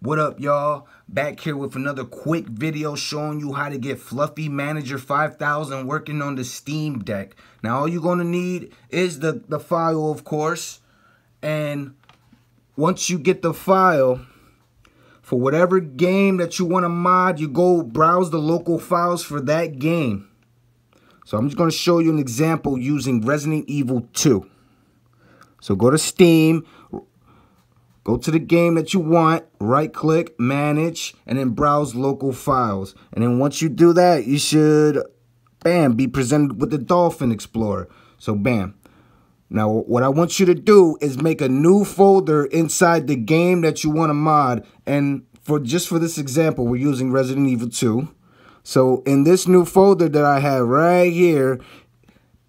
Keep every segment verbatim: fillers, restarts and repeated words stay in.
What up, y'all? Back here with another quick video showing you how to get Fluffy Manager five thousand working on the Steam Deck. Now, all you're going to need is the, the file, of course. And once you get the file, for whatever game that you want to mod, you go browse the local files for that game. So I'm just going to show you an example using Resident Evil two. So go to Steam. Go to the game that you want, right-click, manage, and then browse local files. And then once you do that, you should, bam, be presented with the Dolphin Explorer. So, bam. Now, what I want you to do is make a new folder inside the game that you want to mod. And for just for this example, we're using Resident Evil two. So, in this new folder that I have right here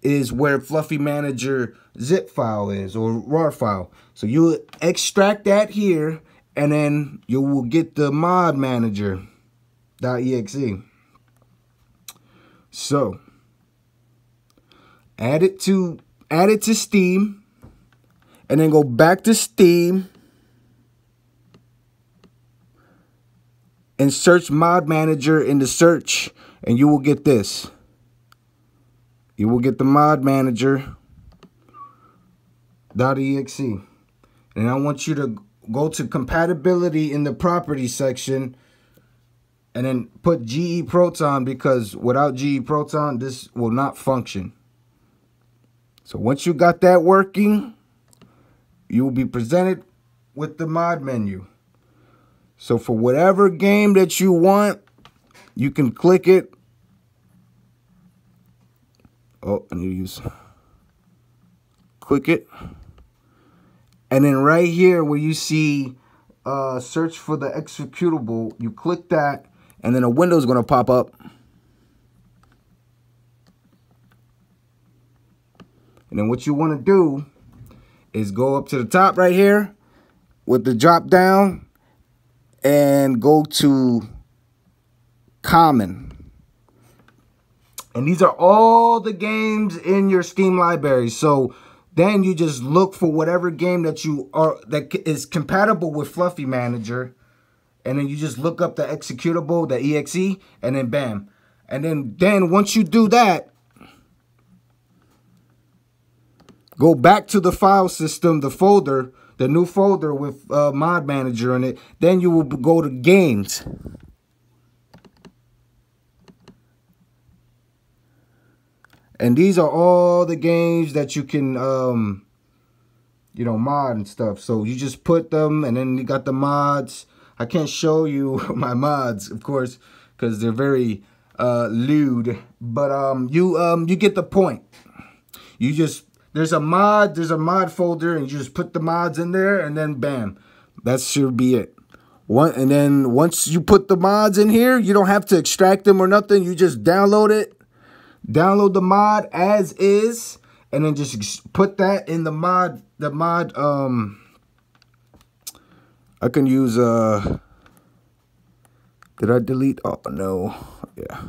is where Fluffy Manager zip file is, or R A R file. So you extract that here, and then you will get the mod manager.exe. So add it to add it to Steam, and then go back to Steam and search mod manager in the search, and you will get this. You will get the mod manager.exe. And I want you to go to compatibility in the property section and then put G E Proton, because without G E Proton, this will not function. So once you got that working, you will be presented with the mod menu. So for whatever game that you want, you can click it. Oh, I need to use. Click it. And then right here where you see uh, search for the executable, you click that, and then a window is going to pop up. And then what you want to do is go up to the top right here with the drop down and go to common. And these are all the games in your Steam library. So then you just look for whatever game that you are that is compatible with Fluffy Manager. And then you just look up the executable, the E X E, and then bam. And then, then once you do that, go back to the file system, the folder, the new folder with uh, Mod Manager in it. Then you will go to games. And these are all the games that you can, um, you know, mod and stuff. So you just put them, and then you got the mods. I can't show you my mods, of course, because they're very uh, lewd. But um, you um, you get the point. You just there's a mod, there's a mod folder, and you just put the mods in there, and then bam, that should be it. One, and then once you put the mods in here, you don't have to extract them or nothing. You just download it. Download the mod as is, and then just put that in the mod, the mod, um, I can use, uh, did I delete, oh, no, yeah,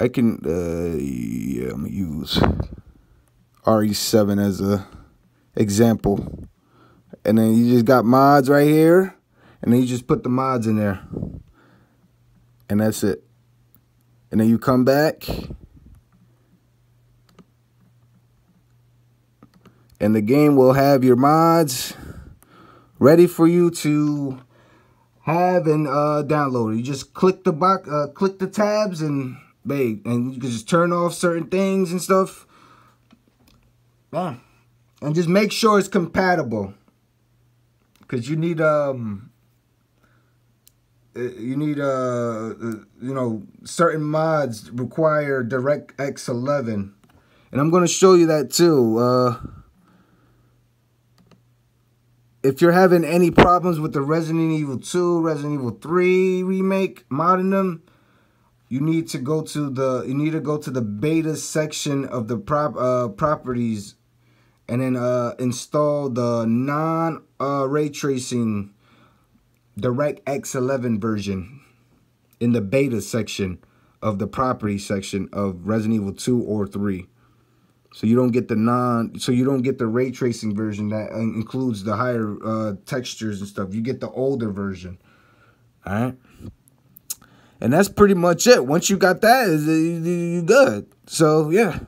I can, uh, yeah, I'm gonna use R E seven as a example, and then you just got mods right here, and then you just put the mods in there, and that's it. And then you come back, and the game will have your mods ready for you to have and uh, download. You just click the box, uh, click the tabs, and babe, and you can just turn off certain things and stuff. Yeah, and just make sure it's compatible, because you need um. You need, uh, you know, certain mods require DirectX eleven. And I'm going to show you that too. Uh, if you're having any problems with the Resident Evil two, Resident Evil three remake, modding them, you need to go to the, you need to go to the beta section of the prop, uh, properties, and then uh, install the non uh, ray tracing DirectX eleven version in the beta section of the property section of Resident Evil two or three. So you don't get the non, so you don't get the ray tracing version that includes the higher uh, textures and stuff. You get the older version. All right. And that's pretty much it. Once you got that, you're good. So, yeah.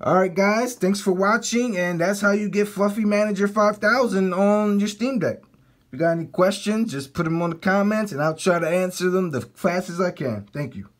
All right, guys. Thanks for watching. And that's how you get Fluffy Manager five thousand on your Steam Deck. If you got any questions, just put them on the comments, and I'll try to answer them the fastest I can. Thank you.